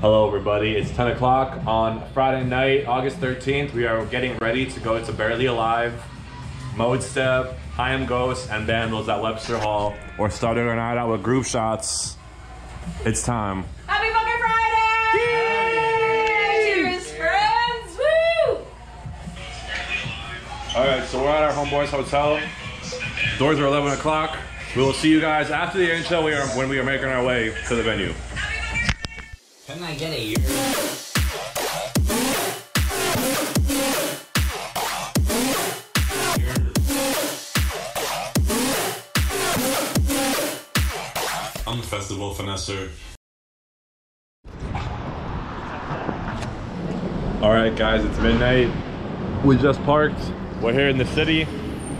Hello everybody, it's 10 o'clock on Friday night, August 13th. We are getting ready to go to Barely Alive, Modestep, Hi I'm Ghost, and Bandlez at Webster Hall. We're starting our night out with group shots. It's time. Happy fucking Friday! Yay! Cheers, friends! Woo! Alright, so we're at our homeboy's hotel. Doors are 11 o'clock. We will see you guys after the intro when we are making our way to the venue. Can I get a year? Festival finesser. All right, guys, it's midnight. We just parked. We're here in the city.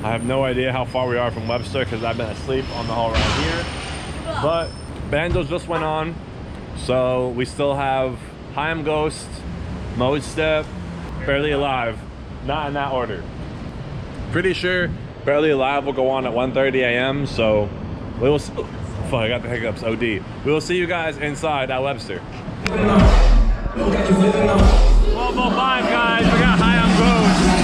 I have no idea how far we are from Webster because I've been asleep on the hall right here. But Bandlez just went on, so we still have Hi I'm Ghost, Modestep, Barely Alive. Not in that order. Pretty sure Barely Alive will go on at 1:30 a.m. So we will. I got the hiccups, OD. We'll see you guys inside at Webster. Look at you living up. 12:05, guys. We got Hi I'm Ghost.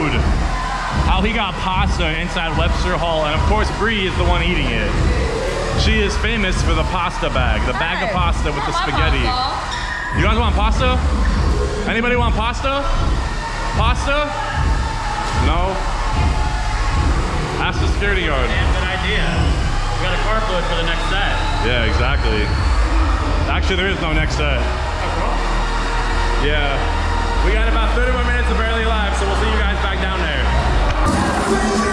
food. How he got pasta inside Webster Hall, and of course Bree is the one eating it. She is famous for the pasta bag, the bag of pasta with the spaghetti. You guys want pasta? Anybody want pasta? Pasta? No? Ask the security guard. Damn good idea. We got a carpload for the next set. Yeah, exactly. Actually, there is no next set. Yeah. We got about 30 more minutes of Barely Alive, so we'll see you guys back down there.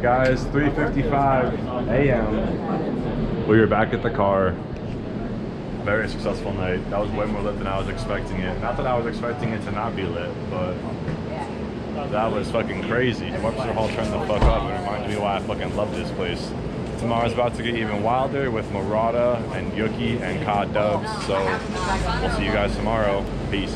Guys, 3:55 a.m. We were back at the car. Very successful night. That was way more lit than I was expecting it. Not that I was expecting it to not be lit, but that was fucking crazy. Webster Hall turned the fuck up. It reminds me why I fucking love this place. Tomorrow's about to get even wilder with Marauda and Yuki and Cod Dubs. So we'll see you guys tomorrow. Peace.